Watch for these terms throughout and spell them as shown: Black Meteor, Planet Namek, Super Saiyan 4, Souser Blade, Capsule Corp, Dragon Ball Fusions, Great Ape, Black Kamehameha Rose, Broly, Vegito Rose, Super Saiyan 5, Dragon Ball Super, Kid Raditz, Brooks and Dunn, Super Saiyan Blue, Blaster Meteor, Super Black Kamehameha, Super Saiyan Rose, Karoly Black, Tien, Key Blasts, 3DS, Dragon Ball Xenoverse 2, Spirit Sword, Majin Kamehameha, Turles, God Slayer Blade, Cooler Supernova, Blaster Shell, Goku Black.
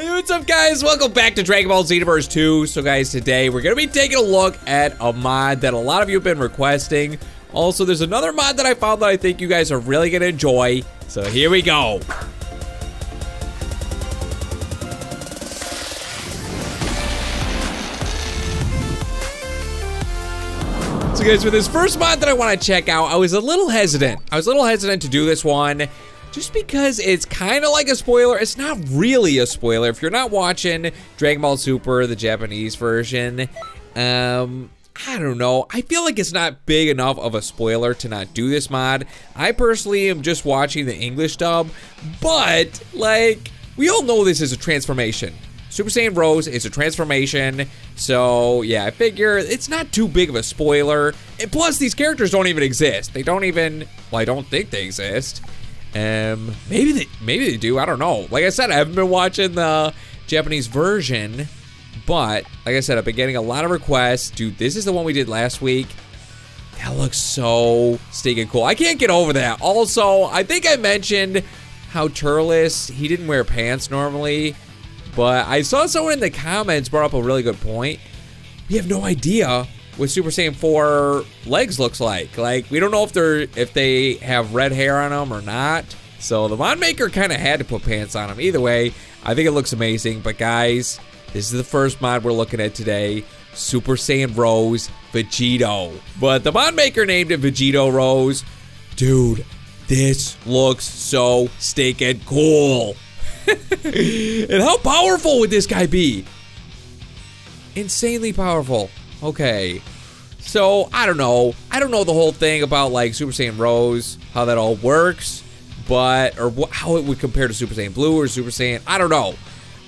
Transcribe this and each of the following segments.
Hey, what's up, guys? Welcome back to Dragon Ball Xenoverse 2. So, guys, today we're going to be taking a look at a mod that a lot of you have been requesting. Also, there's another mod that I found that I think you guys are really going to enjoy. So, here we go. So, guys, for this first mod that I want to check out, I was a little hesitant to do this one. Just because it's kind of like a spoiler. It's not really a spoiler. If you're not watching Dragon Ball Super, the Japanese version, I don't know. I feel like it's not big enough of a spoiler to not do this mod. I personally am just watching the English dub, but, like, we all know this is a transformation. Super Saiyan Rose is a transformation, so, yeah, I figure it's not too big of a spoiler. And plus, these characters don't even exist. They don't even, well, I don't think they exist. Maybe they do. I don't know. Like I said, I haven't been watching the Japanese version, but like I said, I've been getting a lot of requests. Dude, this is the one we did last week. That looks so stinking cool. I can't get over that. Also, I think I mentioned how Turles, he didn't wear pants normally, but I saw someone in the comments brought up a really good point. We have no idea what Super Saiyan 4 legs looks like. Like, we don't know if they have red hair on them or not. So the mod maker kind of had to put pants on them. Either way, I think it looks amazing. But guys, this is the first mod we're looking at today. Super Saiyan Rose Vegito. But the mod maker named it Vegito Rose. Dude, this looks so stinking cool. And how powerful would this guy be? Insanely powerful. Okay, so I don't know the whole thing about, like, Super Saiyan Rose, how that all works, but, or how it would compare to Super Saiyan Blue or Super Saiyan, I don't know,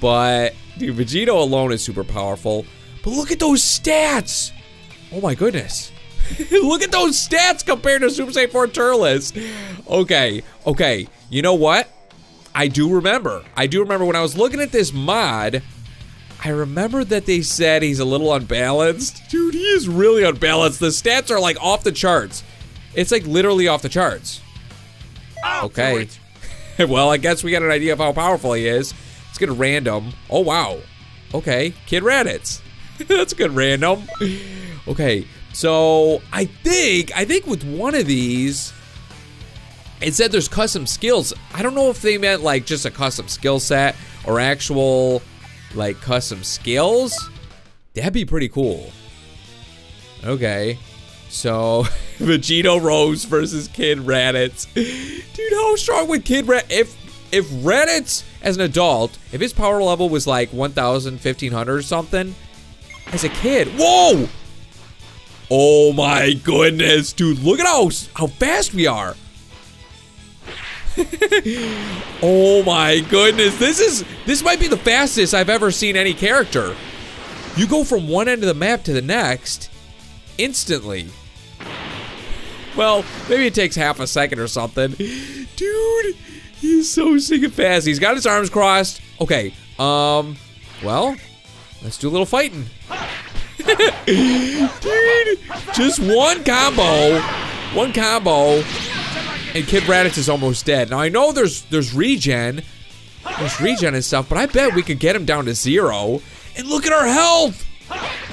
but, dude, Vegito alone is super powerful, but look at those stats! Oh my goodness, look at those stats compared to Super Saiyan 4 Turles. Okay, you know what, I do remember when I was looking at this mod, I remember that they said he's a little unbalanced. Dude, he is really unbalanced. The stats are, like, off the charts. It's, like, literally off the charts. Okay. Well, I guess we got an idea of how powerful he is. Let's get a random. Oh, wow. Okay. Kid Raditz. That's a good random. Okay. So, I think with one of these, it said there's custom skills. I don't know if they meant, like, just a custom skill set or actual, like, custom skills. That'd be pretty cool. Okay, so Vegito Rose versus Kid Raditz. Dude, how strong would Kid Raditz, if Raditz as an adult, if his power level was like 1,000, 1,500 or something, as a kid, whoa! Oh my goodness, dude, look at how fast we are. Oh my goodness, this might be the fastest I've ever seen any character. You go from one end of the map to the next instantly. Well, maybe it takes half a second or something. Dude, he's so sick and fast. He's got his arms crossed. Okay, well, let's do a little fighting. Dude, just one combo. And Kid Raditz is almost dead. Now, I know there's regen and stuff, but I bet we could get him down to zero. And look at our health!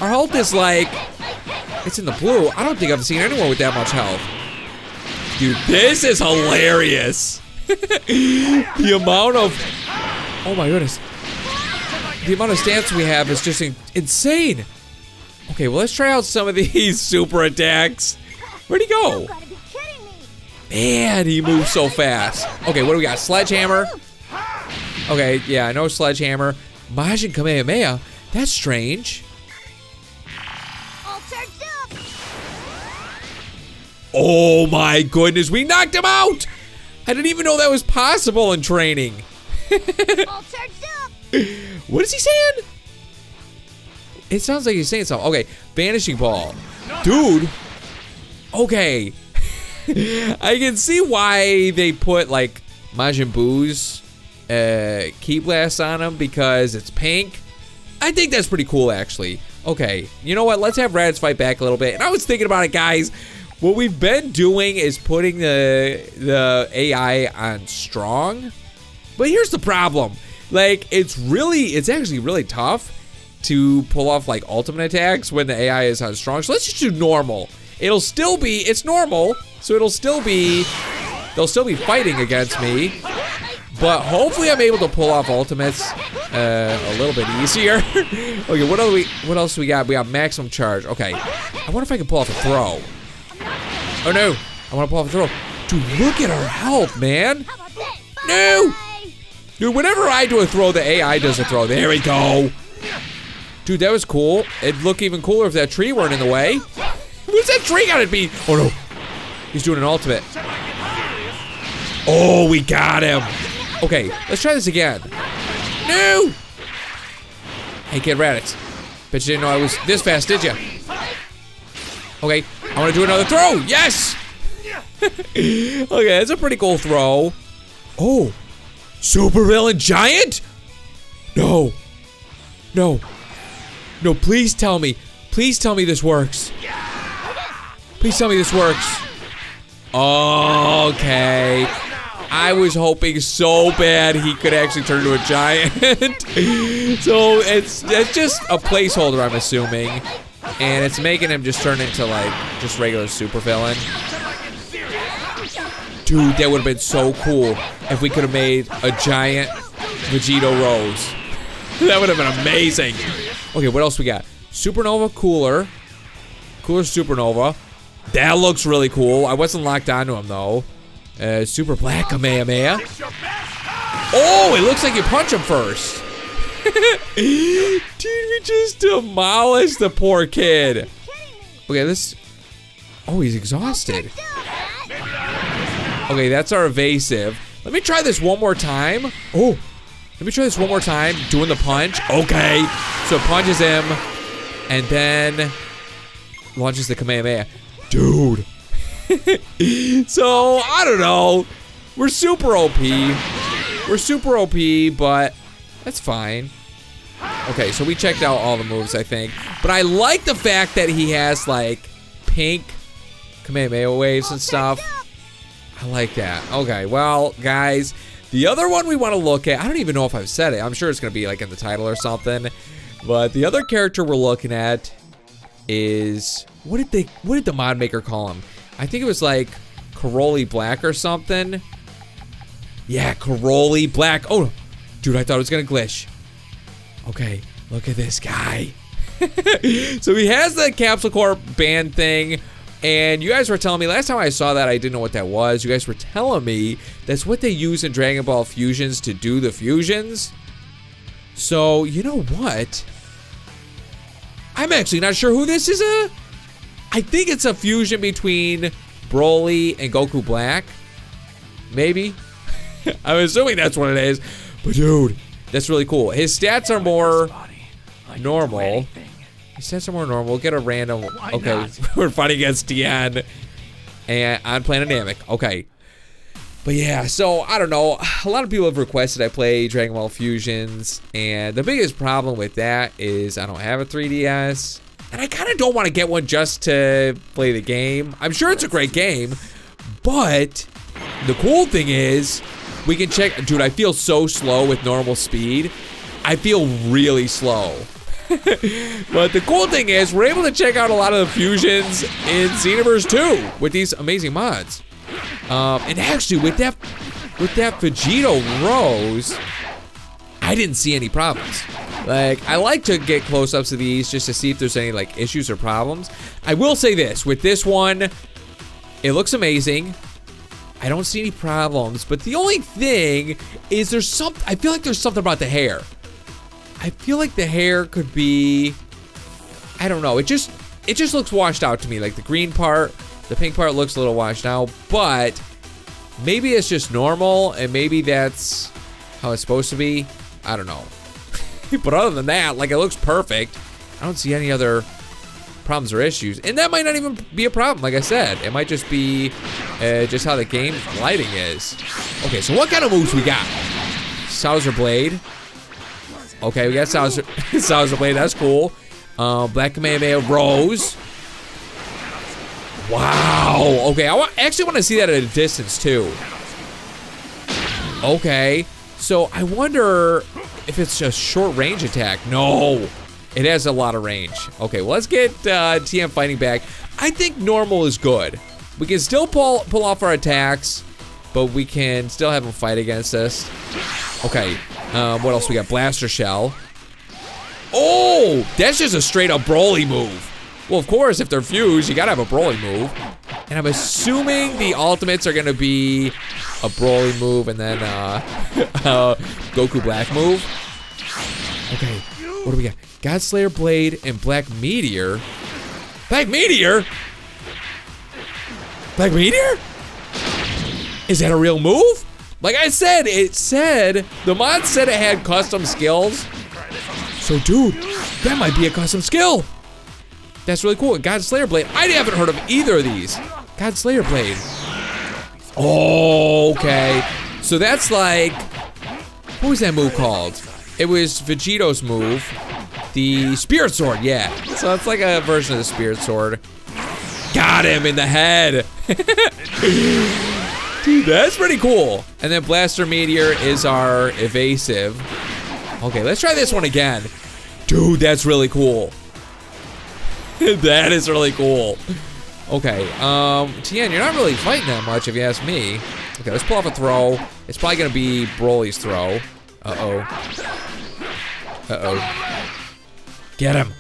Our health is like, it's in the blue. I don't think I've seen anyone with that much health. Dude, this is hilarious. The amount of stance we have is just insane. Okay, well, let's try out some of these super attacks. Where'd he go? Man, he moves so fast. Okay, what do we got? Sledgehammer. Okay, yeah, I know Sledgehammer. Majin Kamehameha. That's strange. Oh my goodness, we knocked him out! I didn't even know that was possible in training. What is he saying? It sounds like he's saying something. Okay, Vanishing Ball. Dude. Okay. I can see why they put, like, Majin Buu's Key Blasts on him, because it's pink. I think that's pretty cool, actually. Okay, you know what? Let's have Raditz fight back a little bit. And I was thinking about it, guys. What we've been doing is putting the AI on strong. But here's the problem. Like, it's actually really tough to pull off, like, ultimate attacks when the AI is not strong. So let's just do normal. It'll still be, it's normal, so it'll still be, they'll still be fighting against me. But hopefully I'm able to pull off ultimates a little bit easier. Okay, what else do we got? We got maximum charge. Okay, I wonder if I can pull off a throw. Oh no, I want to pull off a throw. Dude, look at our health, man. No! Dude, whenever I do a throw, the AI does a throw. There we go. Dude, that was cool. It'd look even cooler if that tree weren't in the way. What's that tree gotta be? Oh no, he's doing an ultimate. Oh, we got him. Okay, let's try this again. No! Hey, Kid Raditz. Bet you didn't know I was this fast, did you? Okay, I want to do another throw. Yes! Okay, that's a pretty cool throw. Oh, super villain giant? No. No. No, please tell me. Please tell me this works. Please tell me this works. Okay. I was hoping so bad he could actually turn into a giant. So it's just a placeholder, I'm assuming. And it's making him just turn into, like, just regular super villain. Dude, that would have been so cool if we could have made a giant Vegito Rose. That would have been amazing. Okay, what else we got? Supernova Cooler. Cooler Supernova. That looks really cool. I wasn't locked onto him, though. Super Black Kamehameha. Oh, it looks like you punch him first. Dude, we just demolished the poor kid. Okay, this... Oh, he's exhausted. Okay, that's our evasive. Let me try this one more time. Oh, let me try this one more time. Doing the punch. Okay, so punches him and then launches the Kamehameha. Dude. So, I don't know. We're super OP. We're super OP, but that's fine. Okay, so we checked out all the moves, I think. But I like the fact that he has, like, pink Kamehameha waves and stuff. I like that. Okay, well, guys, the other one we want to look at, I don't even know if I've said it. I'm sure it's going to be, like, in the title or something. But the other character we're looking at is, what did the mod maker call him? I think it was like Karoly Black or something. Yeah, Karoly Black. Oh, dude, I thought it was gonna glitch. Okay, look at this guy. So he has the Capsule Corp band thing, and you guys were telling me last time I saw that I didn't know what that was. You guys were telling me that's what they use in Dragon Ball Fusions to do the fusions. So you know what? I'm actually not sure who this is. I think it's a fusion between Broly and Goku Black. Maybe. I'm assuming that's what it is. But dude, that's really cool. His stats are more normal. His stats are more normal. We'll get a random... Okay, we're fighting against Tien and on Planet Namek. Okay. But yeah, so I don't know. A lot of people have requested I play Dragon Ball Fusions. And the biggest problem with that is I don't have a 3DS. And I kind of don't want to get one just to play the game. I'm sure it's a great game, but the cool thing is we can check. Dude, I feel so slow with normal speed. I feel really slow. But the cool thing is we're able to check out a lot of the fusions in Xenoverse 2 with these amazing mods. And actually, with that Vegito Rose, I didn't see any problems. Like, I like to get close-ups of these just to see if there's any, like, issues or problems. I will say this. With this one, it looks amazing. I don't see any problems. But the only thing is there's something... I feel like there's something about the hair. I feel like the hair could be... I don't know. It just looks washed out to me. Like, the green part, the pink part looks a little washed out. But maybe it's just normal, and maybe that's how it's supposed to be. I don't know. But other than that, like, it looks perfect. I don't see any other problems or issues. And that might not even be a problem, like I said. It might just be just how the game lighting is. Okay, so what kind of moves we got? Souser Blade. Okay, we got Souser Blade. That's cool. Black Kamehameha Rose. Wow. Okay, I actually want to see that at a distance, too. Okay, so I wonder... if it's a short range attack. No, it has a lot of range. Okay, well, let's get TM fighting back. I think normal is good. We can still pull off our attacks, but we can still have them fight against us. Okay, what else we got? Blaster Shell. Oh, that's just a straight up Broly move. Well, of course, if they're fused, you gotta have a Broly move. And I'm assuming the ultimates are gonna be a Broly move and then Goku Black move. Okay, what do we got? God Slayer Blade and Black Meteor. Black Meteor? Black Meteor? Is that a real move? Like I said, it said, the mod said it had custom skills. So dude, that might be a custom skill. That's really cool. God Slayer Blade. I haven't heard of either of these. God Slayer Blade. Oh, okay. So that's like, what was that move called? It was Vegito's move. The Spirit Sword, yeah. So it's like a version of the Spirit Sword. Got him in the head. Dude, that's pretty cool. And then Blaster Meteor is our evasive. Okay, let's try this one again. Dude, that's really cool. That is really cool. Okay, Tien, you're not really fighting that much if you ask me. Okay, let's pull off a throw. It's probably gonna be Broly's throw. Uh-oh. Uh-oh. Get him.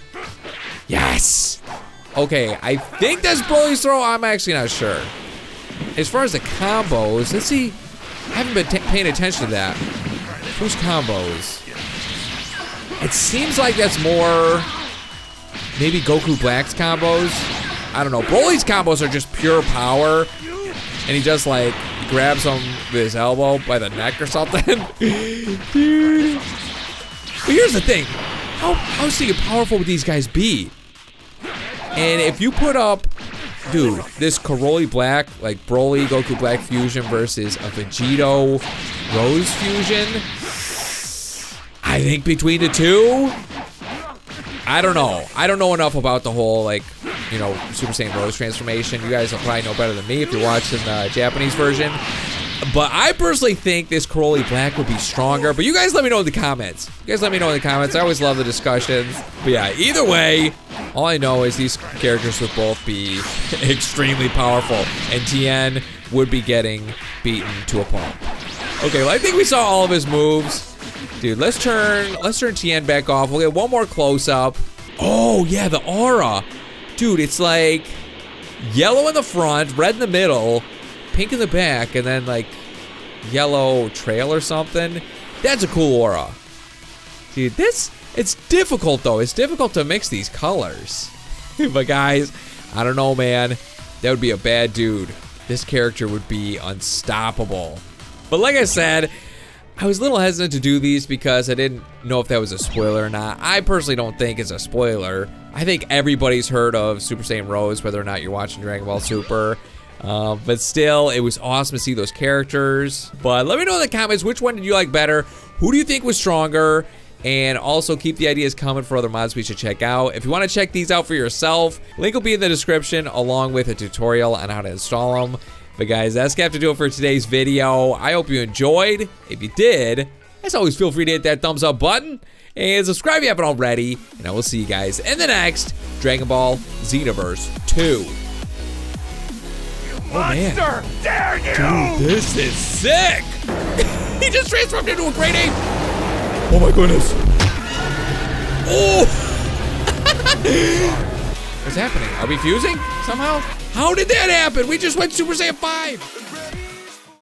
Yes! Okay, I think that's Broly's throw. I'm actually not sure. As far as the combos, let's see. I haven't been paying attention to that. Who's combos? It seems like that's more maybe Goku Black's combos. I don't know. Broly's combos are just pure power. And he just like grabs him with his elbow by the neck or something. Dude. But here's the thing. How so powerful would these guys be? And if you put up, dude, this Karoly Black, like Broly, Goku Black fusion versus a Vegito Rose fusion. I think between the two, I don't know. I don't know enough about the whole, like, you know, Super Saiyan Rose transformation. You guys will probably know better than me if you're watching the Japanese version. But I personally think this Karoly Black would be stronger. But you guys let me know in the comments. You guys let me know in the comments. I always love the discussions. But yeah, either way, all I know is these characters would both be extremely powerful. And Tien would be getting beaten to a pulp. Okay, well, I think we saw all of his moves. Dude, let's turn Tien back off. We'll get one more close-up. Oh, yeah, the aura. Dude, it's like yellow in the front, red in the middle, pink in the back, and then like yellow trail or something. That's a cool aura. Dude, it's difficult, though. It's difficult to mix these colors. But guys, I don't know, man. That would be a bad dude. This character would be unstoppable. But like I said, I was a little hesitant to do these because I didn't know if that was a spoiler or not. I personally don't think it's a spoiler. I think everybody's heard of Super Saiyan Rose, whether or not you're watching Dragon Ball Super. But still, it was awesome to see those characters. But let me know in the comments, which one did you like better? Who do you think was stronger? And also keep the ideas coming for other mods we should check out. If you want to check these out for yourself, link will be in the description along with a tutorial on how to install them. But guys, that's gonna have to do it for today's video. I hope you enjoyed. If you did, as always, feel free to hit that thumbs up button and subscribe if you haven't already. And I will see you guys in the next Dragon Ball Xenoverse 2. Oh, monster! Dare you! Dude, this is sick! He just transformed into a Great Ape! Oh my goodness! Oh! What's happening? Are we fusing somehow? How did that happen? We just went Super Saiyan 5!